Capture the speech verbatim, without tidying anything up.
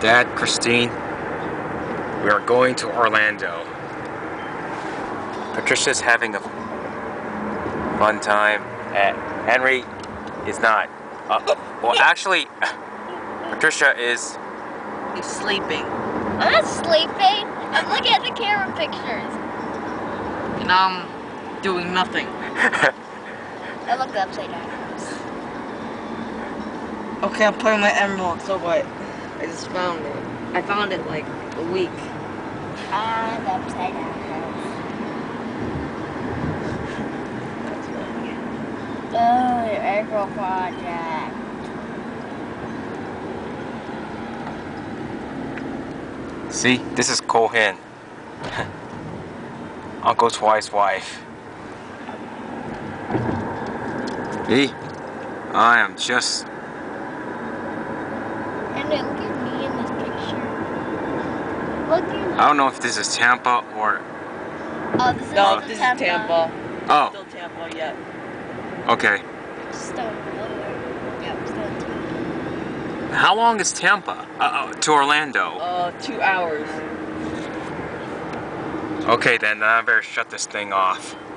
Dad, Christine, we are going to Orlando. Patricia's having a fun time. Henry is not. Uh, well, actually, Patricia is... He's sleeping. I'm not sleeping. I'm looking at the camera pictures. And I'm doing nothing. I look upside down. Okay, I'm playing my emerald, so what? I just found it. I found it like a week. I'm upside down. Oh, your April project. See, this is Cohen, Uncle Twice's wife. See, I am just. And look at me in this picture. Look at me. I don't know if this is Tampa or. Oh, this is no, this Tampa. is Tampa. Oh. Still Tampa, yeah. Okay. How long is Tampa uh, to Orlando? Uh, two hours. Okay then, I better shut this thing off.